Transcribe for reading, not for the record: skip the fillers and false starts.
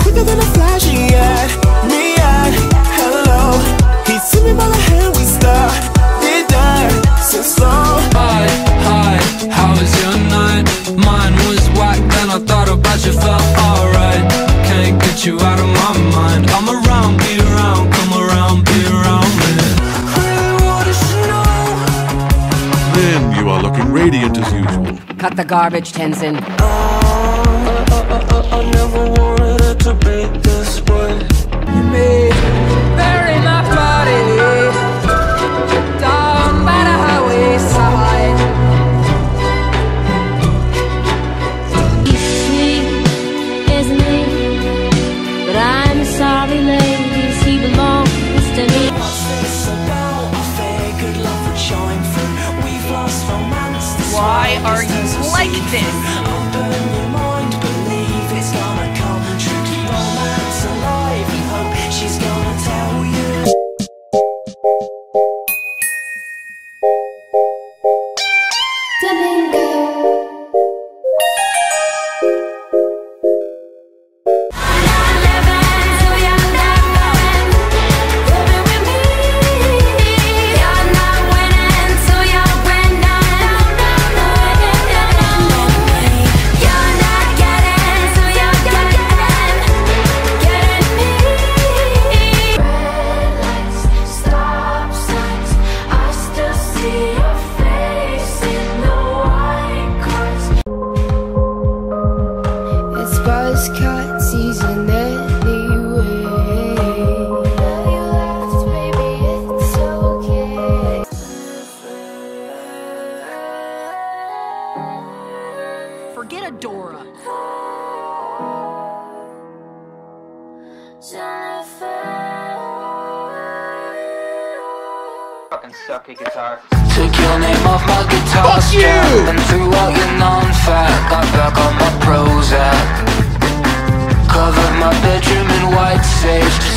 quicker than a flashing ad. Neon, hello. He took me by the hand, we started dancing so slow. Hi, how was your night? Mine was whack, then I thought about you, felt alright. Can't get you out of my mind. I'm around, be around, come around, be around me. Really wanted to know. Lynn, you are looking radiant as usual. Cut the garbage, Tenzin. I never wanted it to be this way. You made bury my body down by the highway side. It's me, it's me, but I'm sorry, ladies, he belongs to me. What's this about? A fake good love for showing for we've lost romance. Why are you like this? Forget Adora. Fucking sucky guitar. Took your name off my guitar. Fuck you! And threw out your non-fact. Got back on my Prozac. Covered my bedroom in white sage.